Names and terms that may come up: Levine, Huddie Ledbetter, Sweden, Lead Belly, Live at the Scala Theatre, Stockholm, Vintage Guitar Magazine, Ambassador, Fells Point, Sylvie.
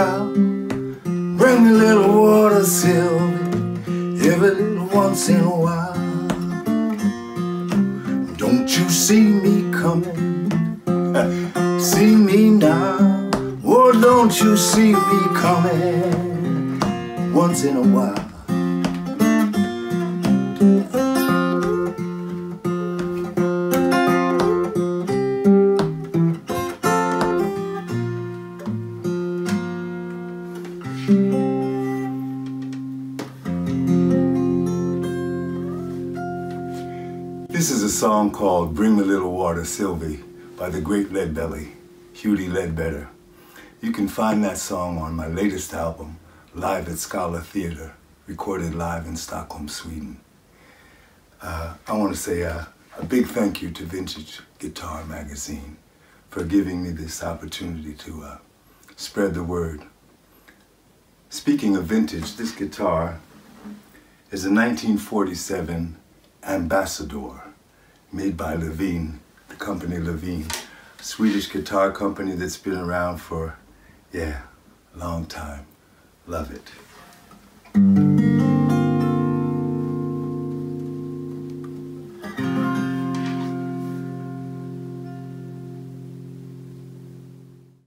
now. Bring me a little water, Sylvie, every once in a while. Don't you see me coming? See me now. Oh, don't you see me coming? Once in a while. This is a song called Bring Me a Little Water, Sylvie by the great Lead Belly, Huddie Ledbetter. You can find that song on my latest album, Live at Scala Theatre, recorded live in Stockholm, Sweden. I want to say a big thank you to Vintage Guitar Magazine for giving me this opportunity to spread the word. Speaking of vintage, this guitar is a 1947 Ambassador, made by Levine, the company Levine, a Swedish guitar company that's been around for, yeah, a long time. Love it.